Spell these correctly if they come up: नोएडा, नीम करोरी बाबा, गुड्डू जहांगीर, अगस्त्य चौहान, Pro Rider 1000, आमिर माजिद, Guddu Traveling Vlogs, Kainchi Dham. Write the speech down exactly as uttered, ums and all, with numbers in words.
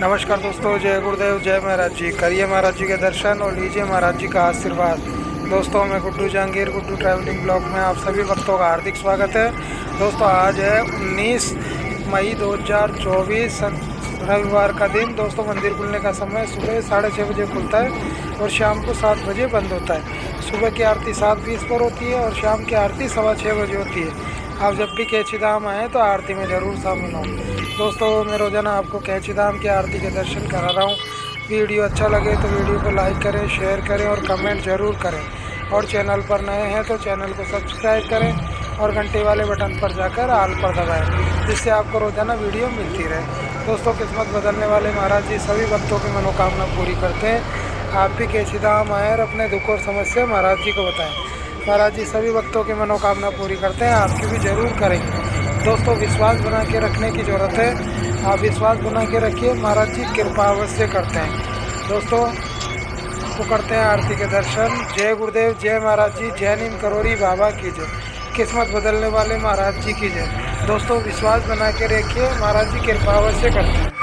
नमस्कार दोस्तों, जय गुरुदेव, जय महाराज जी। करिए महाराज जी के दर्शन और लीजिए महाराज जी का आशीर्वाद। दोस्तों, मैं गुड्डू जहांगीर, गुड्डू ट्रैवलिंग ब्लॉग में आप सभी भक्तों का हार्दिक स्वागत है। दोस्तों, आज है उन्नीस मई दो हज़ार चौबीस रविवार का दिन। दोस्तों, मंदिर खुलने का समय सुबह साढ़े छः बजे खुलता है और शाम को सात बजे बंद होता है। सुबह की आरती सात बीस पर होती है और शाम की आरती सवा छः बजे होती है। आप जब भी कैंची धाम आएँ तो आरती में ज़रूर शामिल हों। दोस्तों, मैं रोज़ाना आपको कैंची धाम की आरती के दर्शन करा रहा हूँ। वीडियो अच्छा लगे तो वीडियो को लाइक करें, शेयर करें और कमेंट ज़रूर करें। और चैनल पर नए हैं तो चैनल को सब्सक्राइब करें और घंटे वाले बटन पर जाकर आल पर दबाएं, जिससे आपको रोज़ाना वीडियो मिलती रहे। दोस्तों, किस्मत बदलने वाले महाराज जी सभी भक्तों की मनोकामना पूरी करते हैं। आप भी कैंची धाम आएँ और अपने दुख और समस्या महाराज जी को बताएँ। महाराज जी सभी भक्तों की मनोकामना पूरी करते हैं, आपकी भी जरूर करेंगे। दोस्तों, विश्वास बना के रखने की ज़रूरत है। आप विश्वास बना के रखिए, महाराज जी कृपा अवश्य करते हैं। दोस्तों, तो करते हैं आरती के दर्शन। जय गुरुदेव, जय महाराज जी, जय नीम करोरी बाबा की जय, किस्मत बदलने वाले महाराज जी की जय। दोस्तों, विश्वास बना के रखिए, महाराज जी कृपा अवश्य करते हैं।